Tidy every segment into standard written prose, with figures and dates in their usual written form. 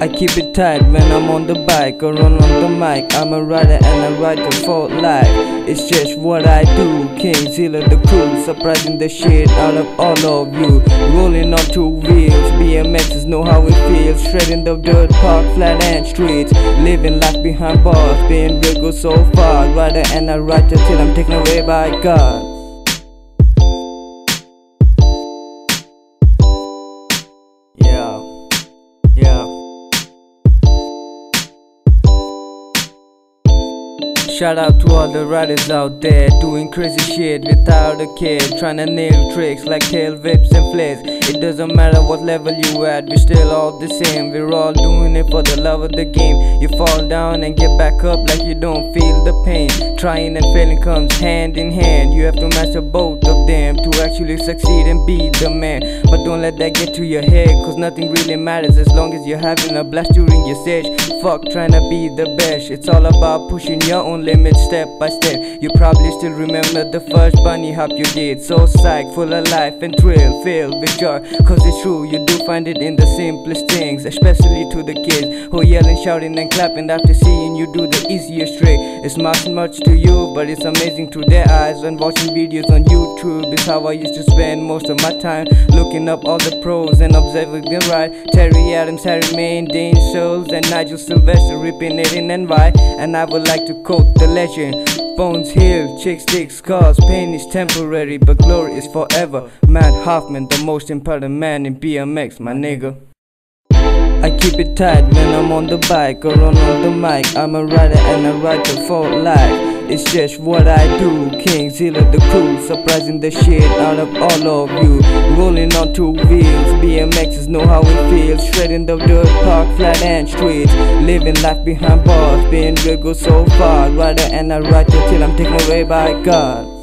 I keep it tight when I'm on the bike or on the mic. I'm a rider and a writer for life. It's just what I do. Kingzilla the crew, surprising the shit out of all of you. Rolling on two wheels, BMXs know how it feels. Shredding the dirt, park, flat and streets. Living life behind bars, being real good so far. Rider and a writer till I'm taken away by God. Shout out to all the riders out there, doing crazy shit without a care. Tryna nail tricks like tail whips and flares. It doesn't matter what level you at, we're still all the same. We're all doing it for the love of the game. You fall down and get back up like you don't feel the pain. Trying and failing comes hand in hand. You have to master both of them to actually succeed and be the man. But don't let that get to your head, cause nothing really matters as long as you're having a blast during your sesh. Fuck tryna be the best, it's all about pushing your own limit step by step. You probably still remember the first bunny hop you did. So psyched, full of life and thrill, filled with joy. Cause it's true, you do find it in the simplest things. Especially to the kids who yelling, shouting and clapping after seeing you do the easiest trick. It's not much to you, but it's amazing to their eyes. When watching videos on YouTube, it's how I used to spend most of my time, looking up all the pros and observing them right. Terry Adams, Harry Main, Dane Searls and Nigel Sylvester, ripping it in N.W.A. And I would like to quote the legend: bones heal, chicks stick scars. Pain is temporary, but glory is forever. Matt Hoffman, the most important man in BMX, my nigga. I keep it tight when I'm on the bike or on the mic. I'm a rider and a writer for life. It's just what I do. Kingzilla the crew, surprising the shit out of all of you. Rolling on two wheels, BMXs know how it feels. Shredding the dirt, park, flat and streets. Living life behind bars, being real good so far. Rider and a writer till I'm taken away by God.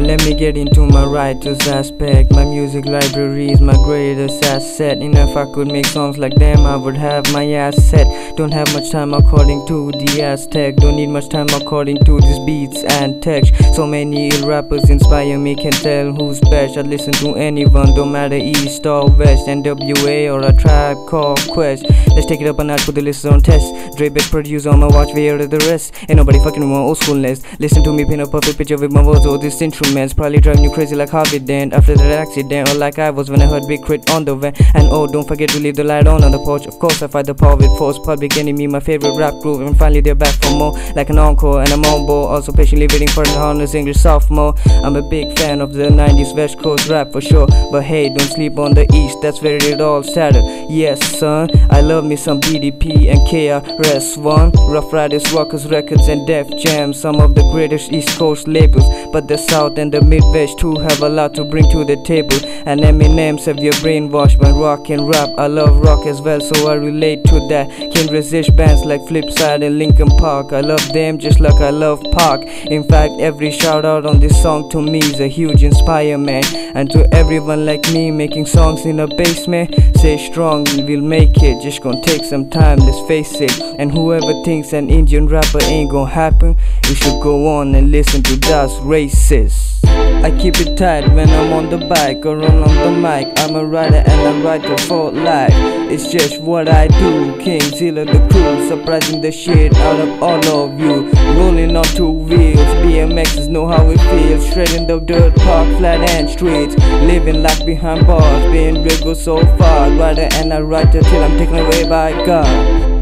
Let me get into my writer's aspect. My music library is my greatest asset. And if I could make songs like them, I would have my ass set. Don't have much time according to the Aztec. Don't need much time according to these beats and text. So many rappers inspire me, can't tell who's best. I listen to anyone, don't matter east or west. N.W.A. or a Tribe Called Quest. Let's take it up a notch, put the listeners on test. Dre big producer on my watch, we hear the rest. Ain't nobody fucking with my old schoolness. Listen to me paint a perfect picture with my words or this intro. Probably driving you crazy like Harvey Dent after that accident, or like I was when I heard Big Crit on the van. And oh, don't forget to leave the light on the porch. Of course I fight the power with force. Public Enemy, my favorite rap group, and finally they're back for more, like an encore and a mambo. Also patiently waiting for an honest English sophomore. I'm a big fan of the 90s West Coast rap for sure, but hey, don't sleep on the East, that's where it all started. Yes son, I love me some BDP and KRS-1, Rough Riders, Rockers Records and Def Jam, some of the greatest East Coast labels. But the South and the Midwest too have a lot to bring to the table. And Eminem's have your brainwashed by rock and rap. I love rock as well, so I relate to that. Can't resist bands like Flipside and Linkin Park. I love them just like I love Park. In fact, every shout out on this song to me is a huge inspirement. And to everyone like me making songs in a basement, stay strong, we'll make it. Just gonna take some time, let's face it. And whoever thinks an Indian rapper ain't gonna happen, you should go on and listen to Das Racist. I keep it tight when I'm on the bike or on the mic. I'm a rider and a writer for life. It's just what I do. Kingzilla the crew, surprising the shit out of all of you. Rolling on two wheels, BMXs know how it feels. Shredding the dirt, park, flat and streets. Living life behind bars, being real good so far. Rider and a writer till I'm taken away by God.